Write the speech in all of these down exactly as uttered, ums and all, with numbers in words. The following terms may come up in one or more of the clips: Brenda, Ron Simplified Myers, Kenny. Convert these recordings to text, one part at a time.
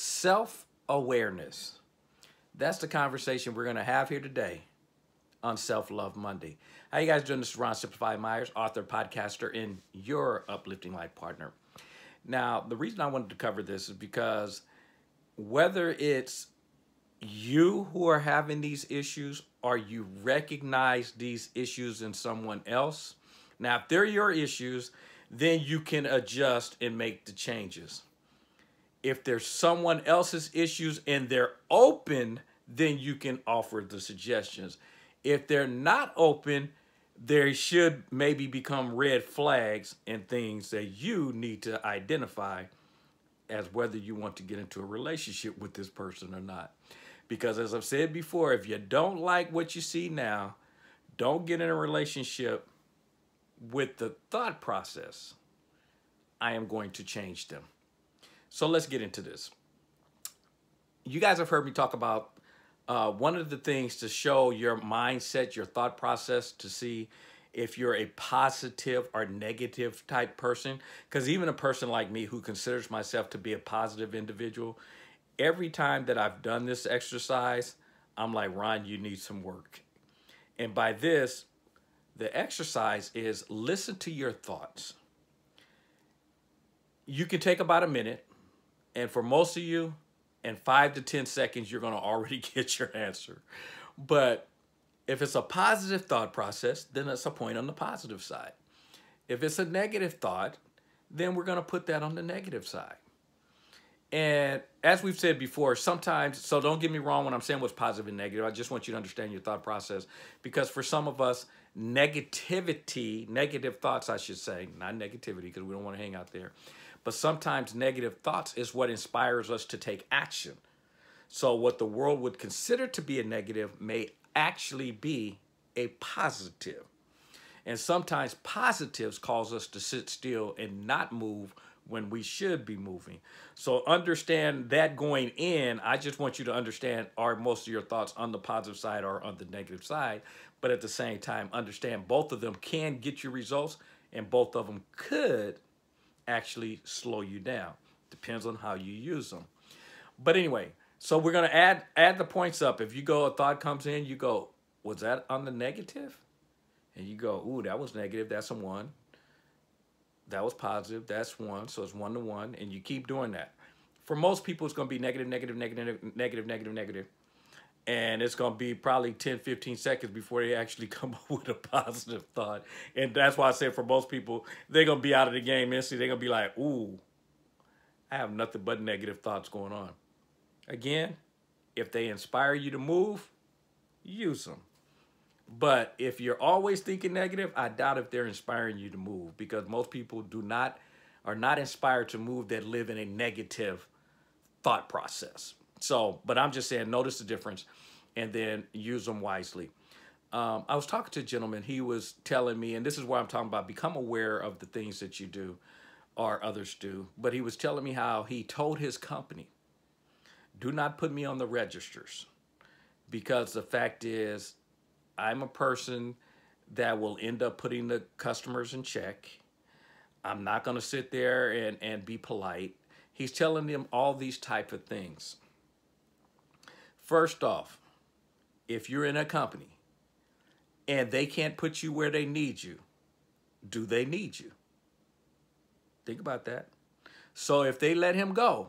Self-awareness. That's the conversation we're going to have here today on Self-Love Monday. How you guys doing? This is Ron Simplified Myers, author, podcaster, and your uplifting life partner. Now, the reason I wanted to cover this is because whether it's you who are having these issues or you recognize these issues in someone else, now, if they're your issues, then you can adjust and make the changes. If there's someone else's issues and they're open, then you can offer the suggestions. If they're not open, there should maybe become red flags and things that you need to identify as whether you want to get into a relationship with this person or not. Because as I've said before, if you don't like what you see now, don't get in a relationship with the thought process, I am going to change them. So let's get into this. You guys have heard me talk about uh, one of the things to show your mindset, your thought process, to see if you're a positive or negative type person. Because even a person like me who considers myself to be a positive individual, every time that I've done this exercise, I'm like, Ron, you need some work. And by this, the exercise is listen to your thoughts. You can take about a minute. And for most of you, in five to ten seconds, you're going to already get your answer. But if it's a positive thought process, then it's a point on the positive side. If it's a negative thought, then we're going to put that on the negative side. And as we've said before, sometimes, so don't get me wrong when I'm saying what's positive and negative. I just want you to understand your thought process. Because for some of us, negativity, negative thoughts, I should say, not negativity because we don't want to hang out there. But sometimes negative thoughts is what inspires us to take action. So what the world would consider to be a negative may actually be a positive. And sometimes positives cause us to sit still and not move when we should be moving. So understand that going in. I just want you to understand, are most of your thoughts on the positive side or on the negative side? But at the same time, understand both of them can get you results and both of them could actually slow you down. Depends on how you use them. But anyway, so we're going to add add the points up. If you go, a thought comes in, you go, was that on the negative? And you go, ooh, that was negative. That's a one. That was positive. That's one. So it's one to one. And you keep doing that. For most people, it's going to be negative, negative, negative, negative, negative, negative. And it's going to be probably ten, fifteen seconds before they actually come up with a positive thought. And that's why I said for most people, they're going to be out of the game instantly. They're going to be like, ooh, I have nothing but negative thoughts going on. Again, if they inspire you to move, use them. But if you're always thinking negative, I doubt if they're inspiring you to move, because most people do not, are not inspired to move that live in a negative thought process. So, but I'm just saying, notice the difference and then use them wisely. Um, I was talking to a gentleman, he was telling me, and this is where I'm talking about, become aware of the things that you do or others do. But he was telling me how he told his company, do not put me on the registers, because the fact is I'm a person that will end up putting the customers in check. I'm not going to sit there and, and be polite. He's telling them all these type of things. First off, if you're in a company and they can't put you where they need you, do they need you? Think about that. So if they let him go,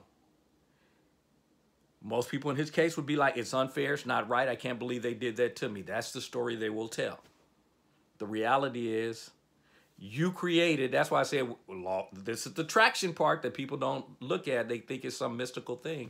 most people in his case would be like, it's unfair, it's not right, I can't believe they did that to me. That's the story they will tell. The reality is, you created, that's why I said, well, this is the traction part that people don't look at. They think it's some mystical thing.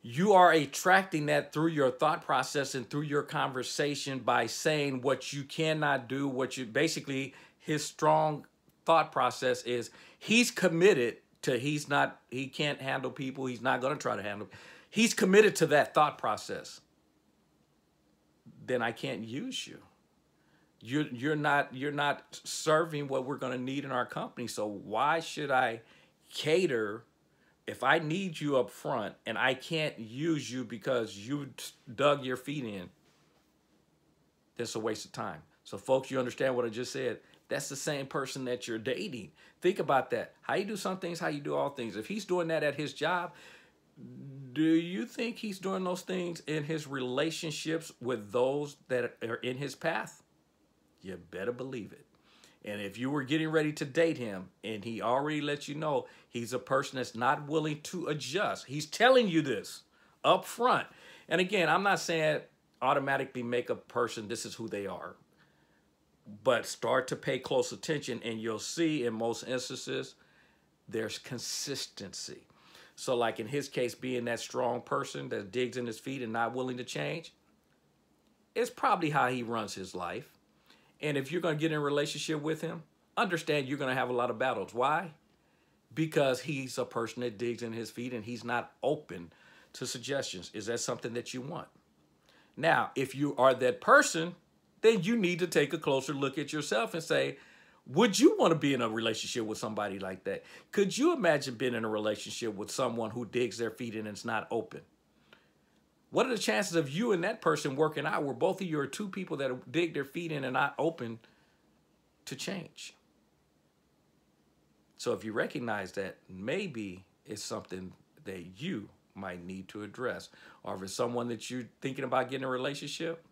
You are attracting that through your thought process and through your conversation by saying what you cannot do, what you, basically his strong thought process is he's committed to, he's not, he can't handle people. He's not going to try to handle. He's committed to that thought process. Then I can't use you. You're, you're not, you're not serving what we're going to need in our company. So why should I cater? If I need you up front and I can't use you because you dug your feet in, that's a waste of time. So folks, you understand what I just said. That's the same person that you're dating. Think about that. How you do some things, how you do all things. If he's doing that at his job, do you think he's doing those things in his relationships with those that are in his path? You better believe it. And if you were getting ready to date him and he already let you know he's a person that's not willing to adjust, he's telling you this up front. And again, I'm not saying automatically make a person, this is who they are. But start to pay close attention and you'll see in most instances, there's consistency. So like in his case, being that strong person that digs in his feet and not willing to change, it's probably how he runs his life. And if you're going to get in a relationship with him, understand you're going to have a lot of battles. Why? Because he's a person that digs in his feet and he's not open to suggestions. Is that something that you want? Now, if you are that person, then you need to take a closer look at yourself and say, would you want to be in a relationship with somebody like that? Could you imagine being in a relationship with someone who digs their feet in and it's not open? What are the chances of you and that person working out where both of you are two people that dig their feet in and not open to change? So if you recognize that, maybe it's something that you might need to address. Or if it's someone that you're thinking about getting a relationship,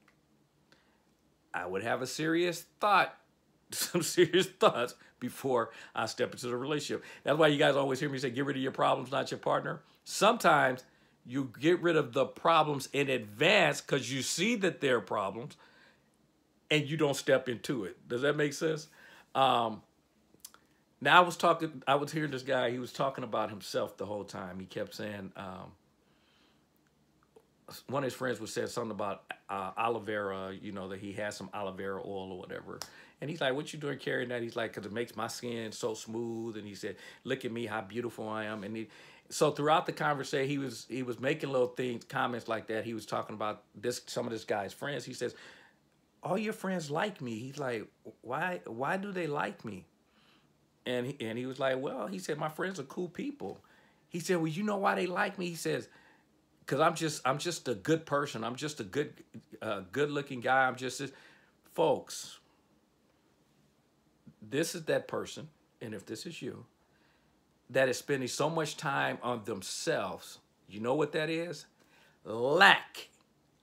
I would have a serious thought some serious thoughts before I step into the relationship. That's why you guys always hear me say, get rid of your problems, not your partner. Sometimes you get rid of the problems in advance because you see that there are problems and you don't step into it. Does that make sense? Um, now I was talking, I was hearing this guy, he was talking about himself the whole time. He kept saying, um, one of his friends was saying something about uh, aloe vera, you know, that he has some aloe vera oil or whatever. And he's like, what you doing carrying that? He's like, because it makes my skin so smooth. And he said, look at me, how beautiful I am. And he, so throughout the conversation, he was he was making little things, comments like that. He was talking about this some of this guy's friends. He says, all your friends like me. He's like, why why do they like me? And he, and he was like, well, he said, my friends are cool people. He said, well, you know why they like me? He says, because I'm just I'm just a good person. I'm just a good uh, good looking guy. I'm just this. Folks, this is that person, and if this is you, that is spending so much time on themselves, you know what that is? Lack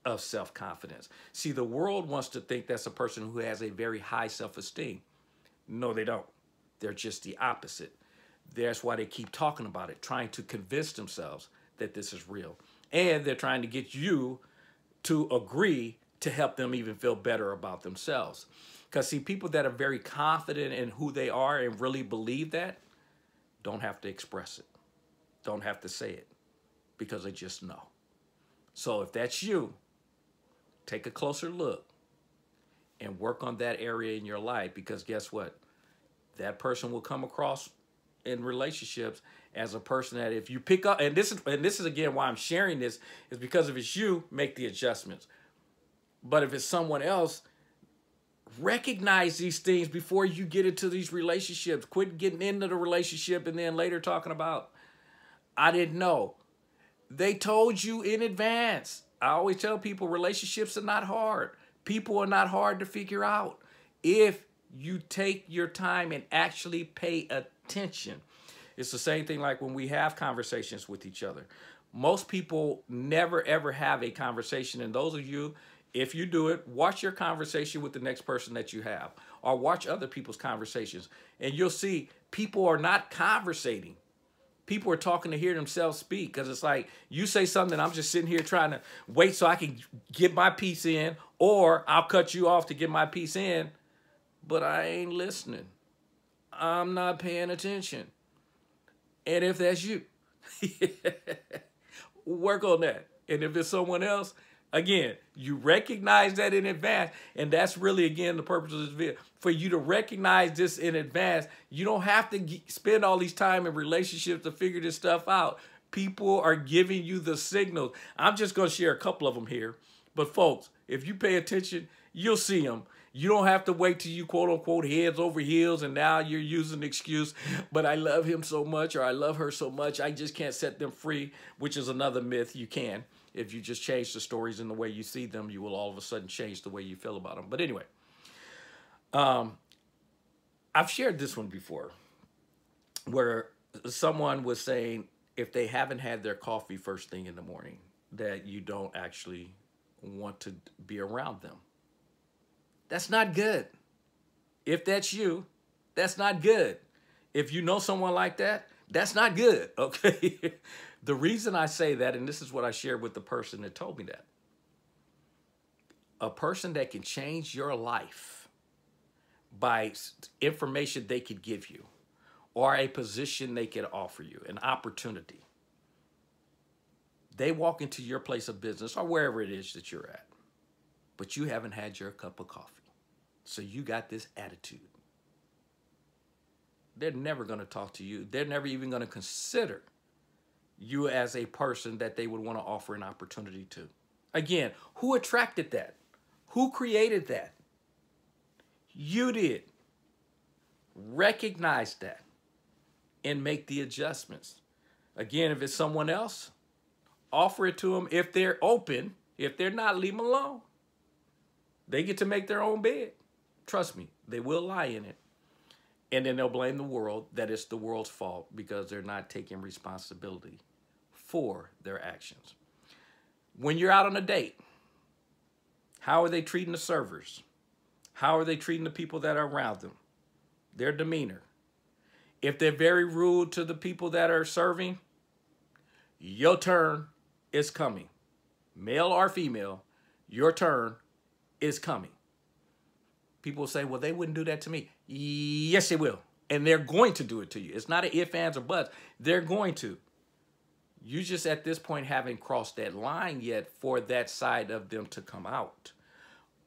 of self-confidence. See, the world wants to think that's a person who has a very high self-esteem. No, they don't. They're just the opposite. That's why they keep talking about it, trying to convince themselves that this is real. And they're trying to get you to agree to help them even feel better about themselves. Because, see, people that are very confident in who they are and really believe that don't have to express it, don't have to say it, because they just know. So if that's you, take a closer look and work on that area in your life, because guess what? That person will come across in relationships as a person that if you pick up, and this is, and this is again why I'm sharing this, is because if it's you, make the adjustments. But if it's someone else, recognize these things before you get into these relationships. Quit getting into the relationship and then later talking about, I didn't know. They told you in advance. I always tell people relationships are not hard. People are not hard to figure out if you take your time and actually pay attention. It's the same thing like when we have conversations with each other. Most people never, ever have a conversation. And those of you, if you do it, watch your conversation with the next person that you have, or watch other people's conversations. And you'll see people are not conversating. People are talking to hear themselves speak, because it's like you say something, I'm just sitting here trying to wait so I can get my piece in, or I'll cut you off to get my piece in, but I ain't listening. I'm not paying attention. And if that's you, work on that. And if it's someone else, again, you recognize that in advance, and that's really, again, the purpose of this video. For you to recognize this in advance, you don't have to get, spend all these time in relationships to figure this stuff out. People are giving you the signals. I'm just going to share a couple of them here. But, folks, if you pay attention, you'll see them. You don't have to wait till you, quote-unquote, heads over heels, and now you're using an excuse, but I love him so much or I love her so much, I just can't set them free, which is another myth. You can. If you just change the stories in the way you see them, you will all of a sudden change the way you feel about them. But anyway, um, I've shared this one before where someone was saying, if they haven't had their coffee first thing in the morning, that you don't actually want to be around them. That's not good. If that's you, that's not good. If you know someone like that, that's not good, okay? The reason I say that, and this is what I shared with the person that told me that, a person that can change your life by information they could give you or a position they could offer you, an opportunity, they walk into your place of business or wherever it is that you're at, but you haven't had your cup of coffee. So you got this attitude. They're never going to talk to you. They're never even going to consider you as a person that they would want to offer an opportunity to. Again, who attracted that? Who created that? You did. Recognize that and make the adjustments. Again, if it's someone else, offer it to them if they're open. If they're not, leave them alone. They get to make their own bed. Trust me, they will lie in it. And then they'll blame the world that it's the world's fault because they're not taking responsibility for their actions. When you're out on a date, how are they treating the servers? How are they treating the people that are around them? Their demeanor. If they're very rude to the people that are serving, your turn is coming. Male or female, your turn is coming. People say, well, they wouldn't do that to me. Yes, they will. And they're going to do it to you. It's not an if, ands, or buts. They're going to. You just at this point haven't crossed that line yet for that side of them to come out.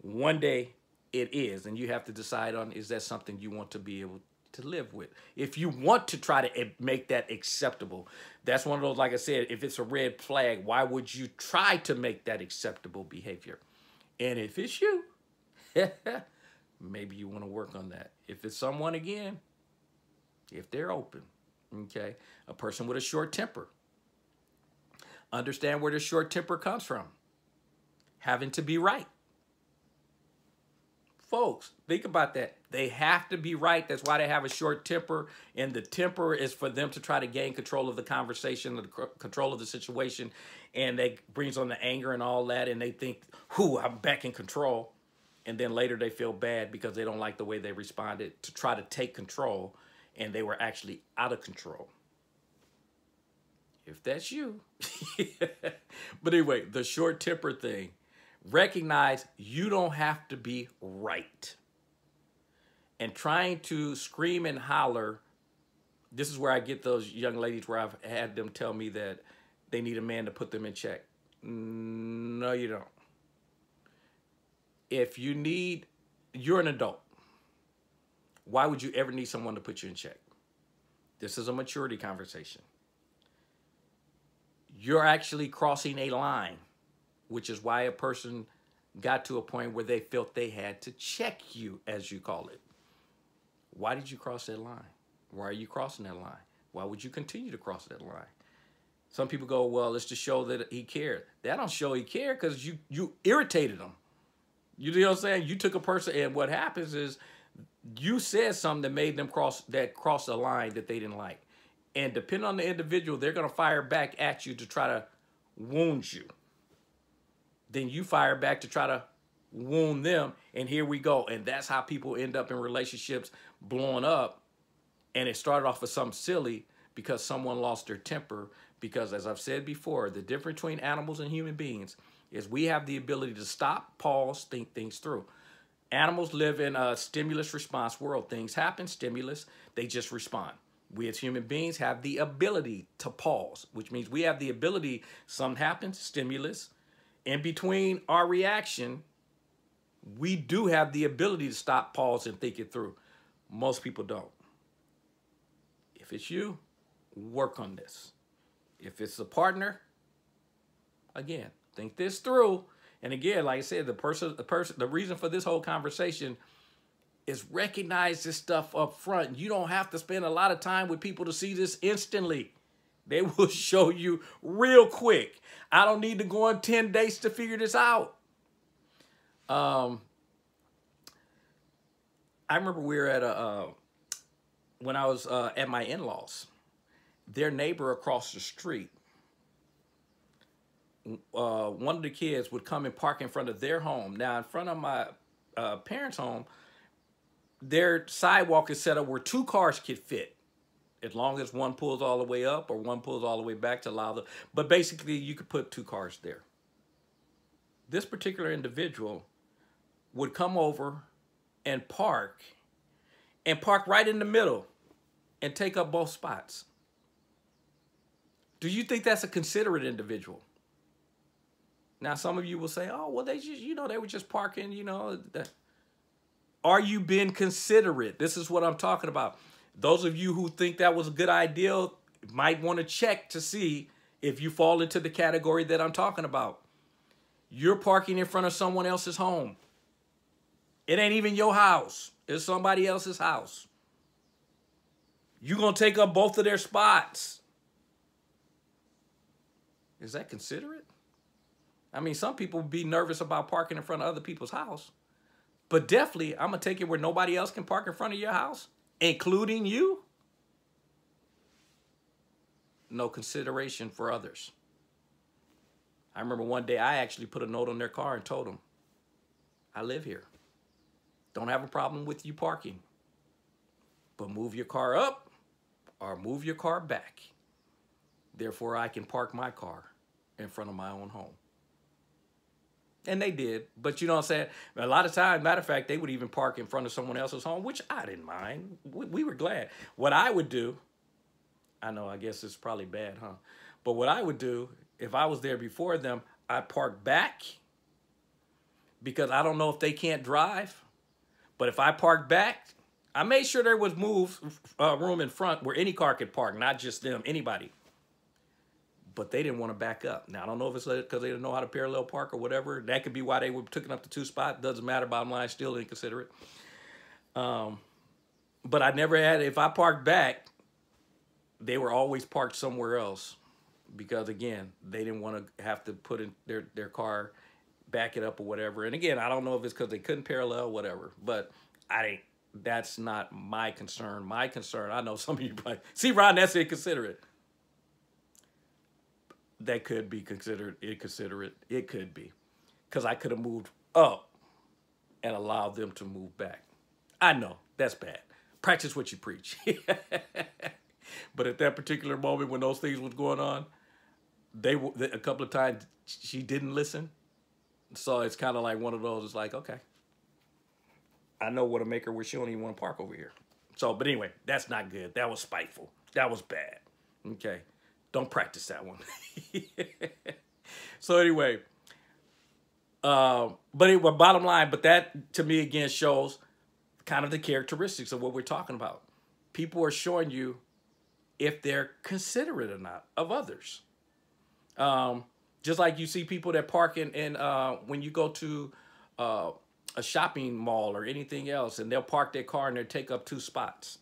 One day it is, and you have to decide on, is that something you want to be able to live with? If you want to try to make that acceptable, that's one of those, like I said, if it's a red flag, why would you try to make that acceptable behavior? And if it's you, maybe you want to work on that. If it's someone, again, if they're open, okay? A person with a short temper. Understand where the short temper comes from. Having to be right. Folks, think about that. They have to be right. That's why they have a short temper. And the temper is for them to try to gain control of the conversation, the control of the situation. And that brings on the anger and all that. And they think, whoo, I'm back in control. And then later they feel bad because they don't like the way they responded to try to take control. And they were actually out of control. If that's you. But anyway, the short temper thing. Recognize you don't have to be right. And trying to scream and holler. This is where I get those young ladies where I've had them tell me that they need a man to put them in check. No, you don't. If you need, you're an adult. Why would you ever need someone to put you in check? This is a maturity conversation. You're actually crossing a line, which is why a person got to a point where they felt they had to check you, as you call it. Why did you cross that line? Why are you crossing that line? Why would you continue to cross that line? Some people go, well, it's to show that he cared. That don't show he cared because you, you irritated him. You know what I'm saying? You took a person, and what happens is you said something that made them cross, that crossed a line that they didn't like. And depending on the individual, they're going to fire back at you to try to wound you. Then you fire back to try to wound them. And here we go. And that's how people end up in relationships blowing up. And it started off with something silly because someone lost their temper. Because as I've said before, the difference between animals and human beings is we have the ability to stop, pause, think things through. Animals live in a stimulus response world. Things happen, stimulus, they just respond. We as human beings have the ability to pause, which means we have the ability, something happens, stimulus. In between our reaction, we do have the ability to stop, pause, and think it through. Most people don't. If it's you, work on this. If it's a partner, again, think this through. And again, like I said, the person, the person, the reason for this whole conversation is recognize this stuff up front. You don't have to spend a lot of time with people to see this instantly. They will show you real quick. I don't need to go on ten dates to figure this out. Um, I remember we were at a, uh, when I was uh, at my in-laws, their neighbor across the street, uh, one of the kids would come and park in front of their home. Now, in front of my uh, parents' home, their sidewalk is set up where two cars could fit, as long as one pulls all the way up or one pulls all the way back to allow the, but basically you could put two cars there. This particular individual would come over and park, and park right in the middle and take up both spots. Do you think that's a considerate individual? Now, some of you will say, oh, well, they just, you know, they were just parking, you know. That. Are you being considerate? This is what I'm talking about. Those of you who think that was a good idea might want to check to see if you fall into the category that I'm talking about. You're parking in front of someone else's home. It ain't even your house. It's somebody else's house. You're going to take up both of their spots. Is that considerate? I mean, some people would be nervous about parking in front of other people's house. But definitely, I'm going to take it where nobody else can park in front of your house, including you? No consideration for others. I remember one day I actually put a note on their car and told them, I live here. Don't have a problem with you parking, but move your car up or move your car back. Therefore, I can park my car in front of my own home. And they did, but you know what I'm saying? A lot of times, matter of fact, they would even park in front of someone else's home, which I didn't mind. We, we were glad. What I would do, I know, I guess it's probably bad, huh? But what I would do, if I was there before them, I'd park back because I don't know if they can't drive. But if I parked back, I made sure there was move uh, room in front where any car could park, not just them, anybody. But they didn't want to back up. Now, I don't know if it's because they didn't know how to parallel park or whatever. That could be why they were taking up the two spot. Doesn't matter, bottom line, still didn't consider it. Um, but I never had, if I parked back, they were always parked somewhere else because, again, they didn't want to have to put in their, their car, back it up or whatever. And again, I don't know if it's because they couldn't parallel, whatever. But I didn't, that's not my concern. My concern, I know some of you probably, see, Ron, that's inconsiderate. That could be considered inconsiderate. It could be. Because I could have moved up and allowed them to move back. I know. That's bad. Practice what you preach. But at that particular moment when those things was going on, they a couple of times she didn't listen. So it's kind of like one of those. It's like, okay, I know what to make her where she don't even want to park over here. So, but anyway, that's not good. That was spiteful. That was bad. Okay. Don't practice that one. So anyway, uh, but anyway, bottom line, but that to me again shows kind of the characteristics of what we're talking about. People are showing you if they're considerate or not of others. Um, just like you see people that park in, in uh, when you go to uh, a shopping mall or anything else, and they'll park their car and they'll take up two spots.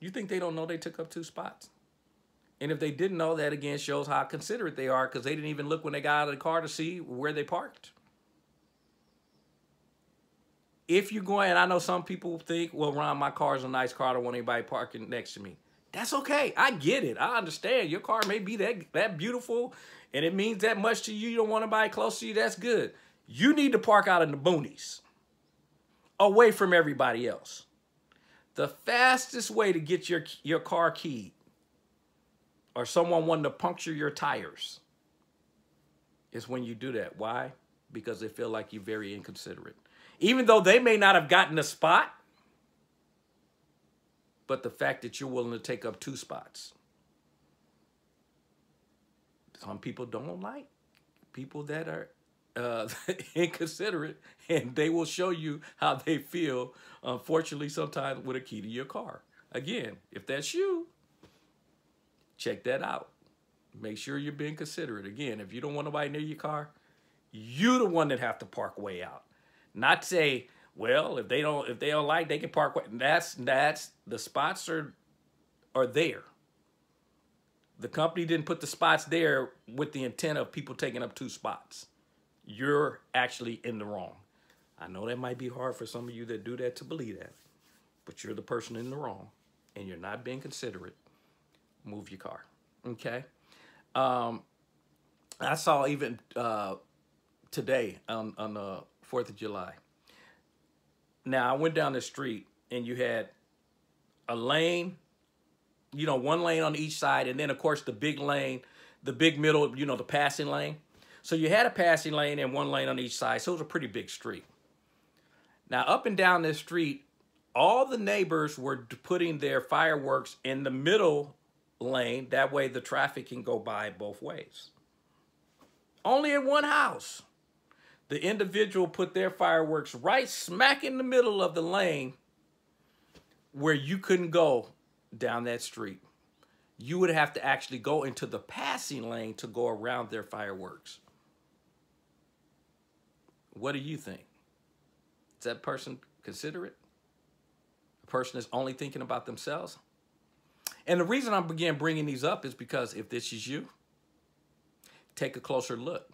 You think they don't know they took up two spots? And if they didn't know, that again shows how considerate they are because they didn't even look when they got out of the car to see where they parked. If you're going, and I know some people think, well, Ron, my car's a nice car. I don't want anybody parking next to me. That's okay. I get it. I understand. Your car may be that, that beautiful and it means that much to you. You don't want anybody close to you. That's good. You need to park out in the boonies, away from everybody else. The fastest way to get your, your car keyed or someone wanting to puncture your tires is when you do that. Why? Because they feel like you're very inconsiderate. Even though they may not have gotten a spot, but the fact that you're willing to take up two spots. Some people don't like people that are uh, inconsiderate, and they will show you how they feel, unfortunately, sometimes with a key to your car. Again, if that's you, check that out. Make sure you're being considerate. Again, if you don't want nobody near your car, you're the one that have to park way out. Not say, well, if they don't, if they don't like, they can park way. That's that's the spots are are there. The company didn't put the spots there with the intent of people taking up two spots. You're actually in the wrong. I know that might be hard for some of you that do that to believe that, but you're the person in the wrong, and you're not being considerate. move your car, okay? Um, I saw even uh, today on, on the fourth of July. Now, I went down the street and you had a lane, you know, one lane on each side, and then, of course, the big lane, the big middle, you know, the passing lane. So you had a passing lane and one lane on each side, so it was a pretty big street. Now, up and down this street, all the neighbors were putting their fireworks in the middle lane. That way the traffic can go by both ways. Only in one house. The individual put their fireworks right smack in the middle of the lane where you couldn't go down that street. You would have to actually go into the passing lane to go around their fireworks. What do you think? Is that person considerate? A person is only thinking about themselves? And the reason I began bringing these up is because if this is you, take a closer look.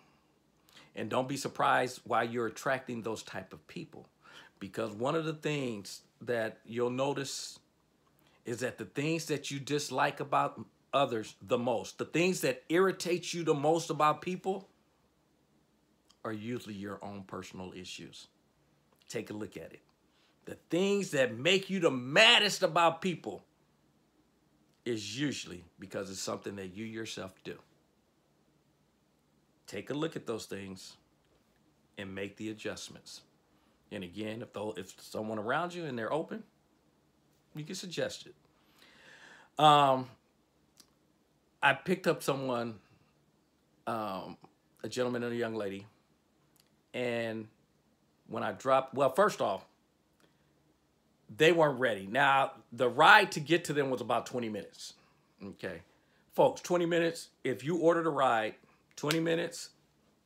And don't be surprised why you're attracting those type of people. Because one of the things that you'll notice is that the things that you dislike about others the most, the things that irritate you the most about people, are usually your own personal issues. Take a look at it. The things that make you the maddest about people is usually because it's something that you yourself do. Take a look at those things and make the adjustments. And again, if, though, if someone around you and they're open, you can suggest it. Um, I picked up someone, um, a gentleman and a young lady, and when I dropped, well, first off, they weren't ready. Now, the ride to get to them was about twenty minutes, okay? Folks, twenty minutes, if you ordered a ride, twenty minutes,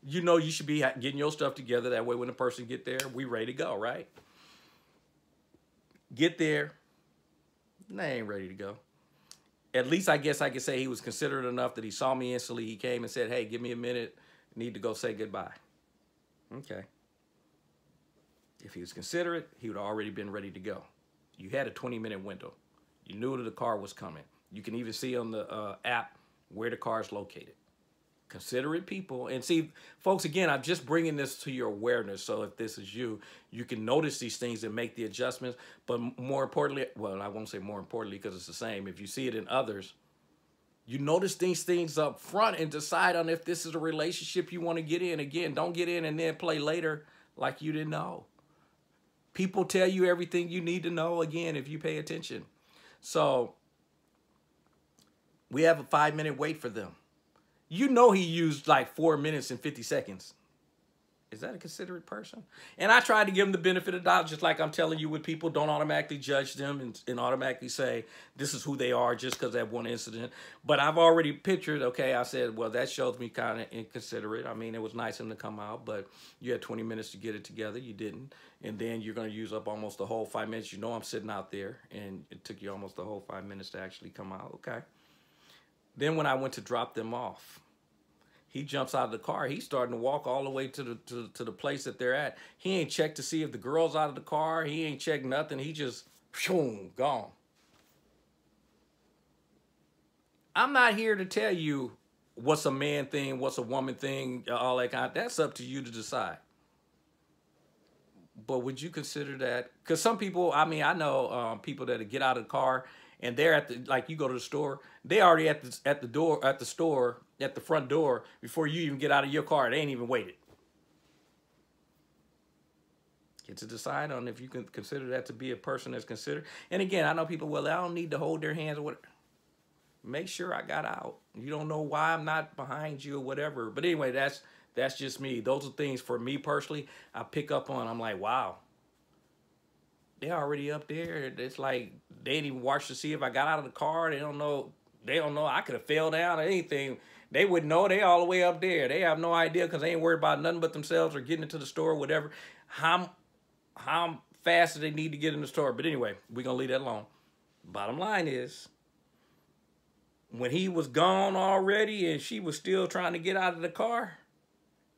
you know you should be getting your stuff together. That way, when the person get there, we ready to go, right? Get there. They ain't ready to go. At least I guess I could say he was considerate enough that he saw me instantly. He came and said, hey, give me a minute. I need to go say goodbye. Okay. If he was considerate, he would have already been ready to go. You had a twenty-minute window. You knew that the car was coming. You can even see on the uh, app where the car is located. Considerate people. And see, folks, again, I'm just bringing this to your awareness. So if this is you, you can notice these things and make the adjustments. But more importantly, well, I won't say more importantly because it's the same. If you see it in others, you notice these things up front and decide on if this is a relationship you want to get in. Again, don't get in and then play later like you didn't know. People tell you everything you need to know, again, if you pay attention. So we have a five-minute wait for them. You know he used like four minutes and fifty seconds. Is that a considerate person? And I tried to give him the benefit of the doubt, just like I'm telling you with people, don't automatically judge them and, and automatically say this is who they are just because that one incident. But I've already pictured, okay, I said, well, that shows me kind of inconsiderate. I mean, it was nice of him to come out, but you had twenty minutes to get it together. You didn't. And then you're going to use up almost the whole five minutes. You know I'm sitting out there, and it took you almost the whole five minutes to actually come out. Okay. Then when I went to drop them off, he jumps out of the car. He's starting to walk all the way to the, to, to the place that they're at. He ain't checked to see if the girl's out of the car. He ain't checked nothing. He just, pshoom, gone. I'm not here to tell you what's a man thing, what's a woman thing, all that kind of, that's up to you to decide. But would you consider that? Because some people, I mean, I know um, people that get out of the car and they're at the, like you go to the store, they already at the, at the door, at the store, at the front door before you even get out of your car. They ain't even waited. Get to decide on if you can consider that to be a person that's considered. And again, I know people, well, I don't need to hold their hands or whatever. Make sure I got out. You don't know why I'm not behind you or whatever. But anyway, that's, that's just me. Those are things for me personally, I pick up on. I'm like, wow. They're already up there. It's like they didn't even watch to see if I got out of the car. They don't know. They don't know. I could have fell down or anything. They wouldn't know. They all the way up there. They have no idea because they ain't worried about nothing but themselves or getting into the store or whatever. How, how fast do they need to get in the store? But anyway, we're going to leave that alone. Bottom line is, when he was gone already and she was still trying to get out of the car,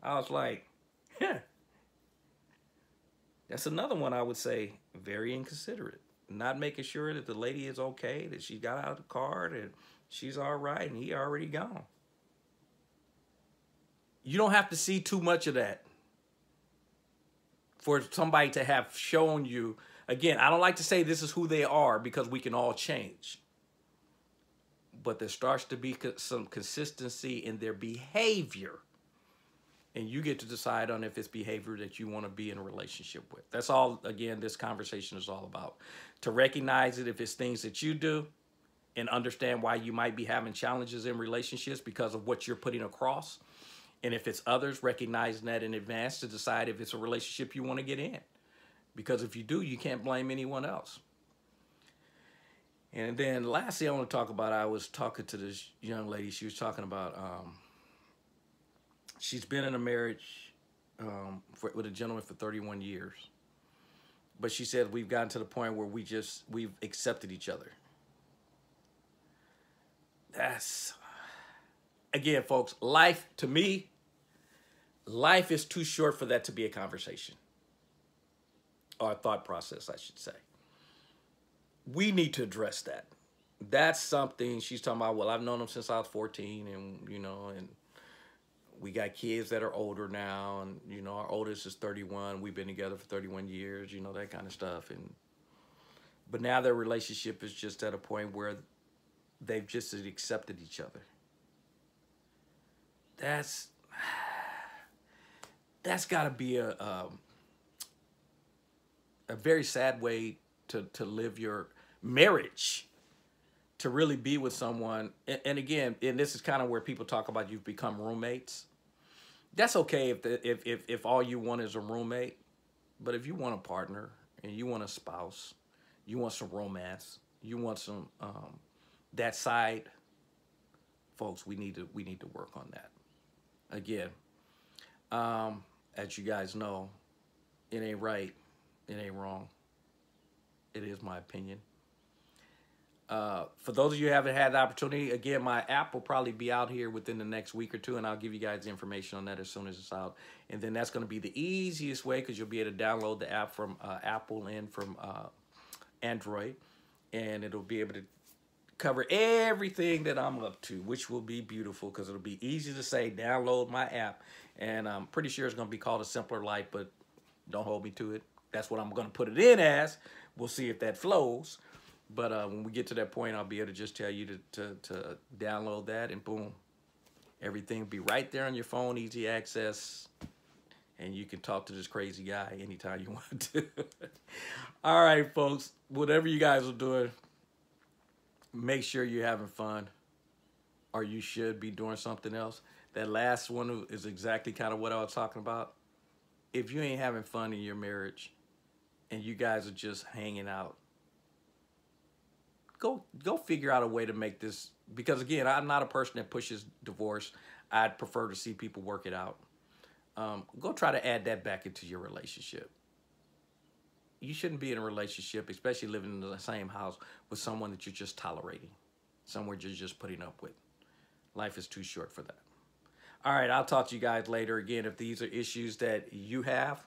I was like, yeah. That's another one I would say, very inconsiderate. Not making sure that the lady is okay, that she got out of the car, that she's all right and he already gone. You don't have to see too much of that for somebody to have shown you. Again, I don't like to say this is who they are because we can all change. But there starts to be some consistency in their behavior. And you get to decide on if it's behavior that you want to be in a relationship with. That's all, again, this conversation is all about. To recognize it if it's things that you do and understand why you might be having challenges in relationships because of what you're putting across. And if it's others, recognizing that in advance to decide if it's a relationship you want to get in. Because if you do, you can't blame anyone else. And then lastly, I want to talk about, I was talking to this young lady. She was talking about, um, she's been in a marriage um, for, with a gentleman for thirty-one years. But she said, we've gotten to the point where we just, we've accepted each other. That's, again, folks, life to me, life is too short for that to be a conversation. Or a thought process, I should say. We need to address that. That's something she's talking about. Well, I've known him since I was fourteen, and, you know, and we got kids that are older now, and, you know, our oldest is thirty-one. We've been together for thirty-one years, you know, that kind of stuff. And but now their relationship is just at a point where they've just accepted each other. That's, that's got to be a, a, a very sad way to, to live your marriage, to really be with someone. And, and again, and this is kind of where people talk about you've become roommates. That's okay if, the, if, if, if all you want is a roommate. But if you want a partner and you want a spouse, you want some romance, you want some, um, that side, folks, we need to, we need to work on that. Again, um, as you guys know, it ain't right, it ain't wrong. It is my opinion. Uh, for those of you who haven't had the opportunity, again, my app will probably be out here within the next week or two, and I'll give you guys the information on that as soon as it's out. And then that's going to be the easiest way because you'll be able to download the app from uh, Apple and from uh, Android, and it'll be able to cover everything that I'm up to, which will be beautiful because it'll be easy to say, download my app. And I'm pretty sure it's going to be called A Simpler Life, but don't hold me to it. That's what I'm going to put it in as. We'll see if that flows. But uh, when we get to that point, I'll be able to just tell you to, to, to download that, and boom, everything will be right there on your phone, easy access, and you can talk to this crazy guy anytime you want to. All right, folks, whatever you guys are doing, make sure you're having fun, or you should be doing something else. That last one is exactly kind of what I was talking about. If you ain't having fun in your marriage and you guys are just hanging out, Go, go figure out a way to make this, because again, I'm not a person that pushes divorce. I'd prefer to see people work it out. Um, go try to add that back into your relationship. You shouldn't be in a relationship, especially living in the same house, with someone that you're just tolerating, someone you're just putting up with. Life is too short for that. All right, I'll talk to you guys later. Again, if these are issues that you have,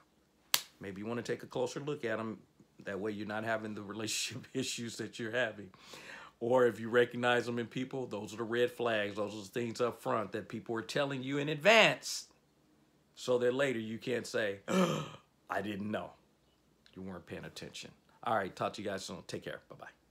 maybe you want to take a closer look at them. That way you're not having the relationship issues that you're having. Or if you recognize them in people, those are the red flags. Those are the things up front that people are telling you in advance, so that later you can't say, oh, I didn't know. You weren't paying attention. All right, talk to you guys soon. Take care. Bye-bye.